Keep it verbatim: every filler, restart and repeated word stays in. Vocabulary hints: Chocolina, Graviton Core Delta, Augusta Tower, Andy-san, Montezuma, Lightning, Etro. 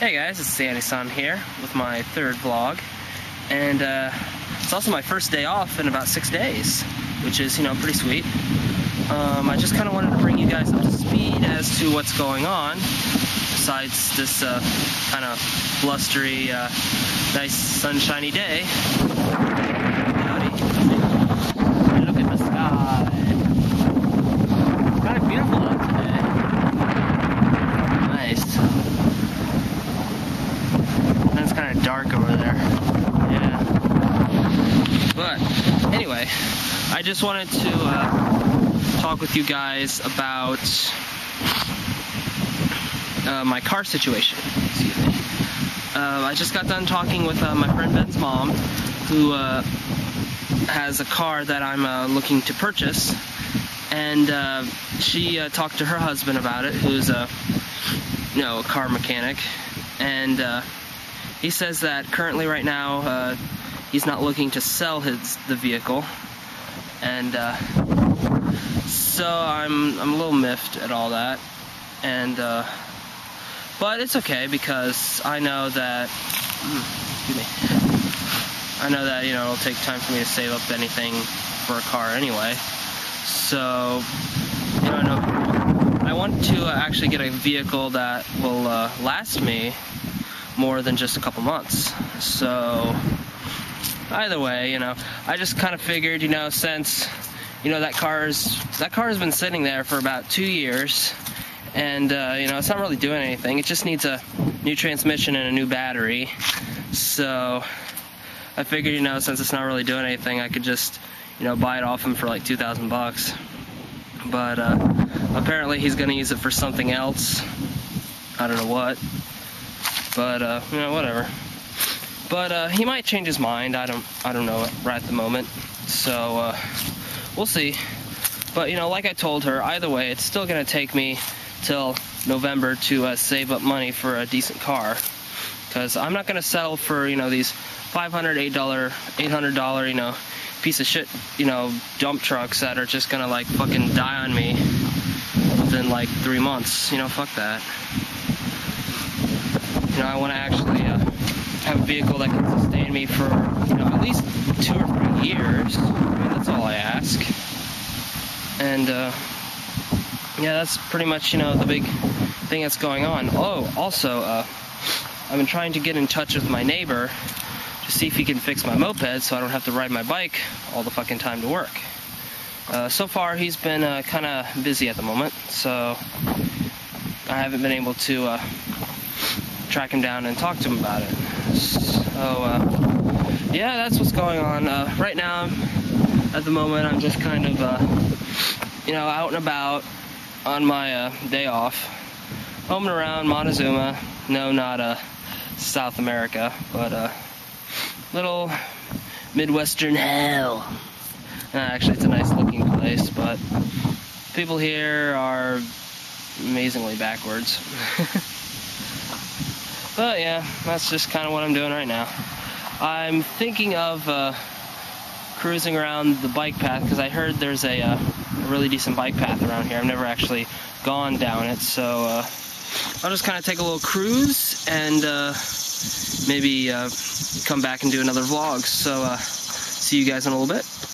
Hey guys, it's Andy-san here with my third vlog, and uh, it's also my first day off in about six days, which is, you know, pretty sweet. Um, I just kind of wanted to bring you guys up to speed as to what's going on, besides this uh, kind of blustery, uh, nice sunshiny day. Howdy. Look at the sky. It's kind of beautiful out today. Nice. Dark over there. Yeah. But anyway, I just wanted to uh, talk with you guys about uh, my car situation. Excuse me. Uh, I just got done talking with uh, my friend Ben's mom, who uh, has a car that I'm uh, looking to purchase, and uh, she uh, talked to her husband about it, who's a, you know, a car mechanic, and uh, he says that currently right now uh, he's not looking to sell his the vehicle, and uh, so I'm I'm a little miffed at all that, and uh, but it's okay because I know that excuse me, I know that you know it'll take time for me to save up anything for a car anyway, so you know I, know, I want to actually get a vehicle that will uh, last me more than just a couple months. So either way, you know, I just kind of figured, you know, since you know that car's that car has been sitting there for about two years, and uh, you know it's not really doing anything. It just needs a new transmission and a new battery. So I figured, you know, since it's not really doing anything, I could just you know buy it off him for like two thousand bucks. But uh, apparently he's going to use it for something else. I don't know what. But uh, you know, whatever. But uh, he might change his mind. I don't, I don't know right at the moment. So uh, we'll see. But you know, like I told her, either way, it's still gonna take me till November to uh, save up money for a decent car, because I'm not gonna settle for you know these five hundred, eight hundred dollar, eight hundred dollar you know piece of shit you know dump trucks that are just gonna like fucking die on me within like three months. You know, fuck that. You know, I want to actually uh, have a vehicle that can sustain me for you know at least two or three years. I mean, that's all I ask. And uh, yeah, that's pretty much you know the big thing that's going on. Oh, also, uh, I've been trying to get in touch with my neighbor to see if he can fix my moped, so I don't have to ride my bike all the fucking time to work. Uh, so far, he's been uh, kind of busy at the moment, so I haven't been able to. Uh, track him down and talk to him about it. So, uh, yeah, that's what's going on. Uh, right now, at the moment, I'm just kind of, uh, you know, out and about on my uh, day off. Home and around Montezuma. No, not uh, South America, but uh, little Midwestern hell. Uh, actually, it's a nice looking place, but people here are amazingly backwards. But yeah, that's just kind of what I'm doing right now. I'm thinking of uh, cruising around the bike path, because I heard there's a, uh, a really decent bike path around here. I've never actually gone down it, so uh, I'll just kind of take a little cruise and uh, maybe uh, come back and do another vlog. So uh, see you guys in a little bit.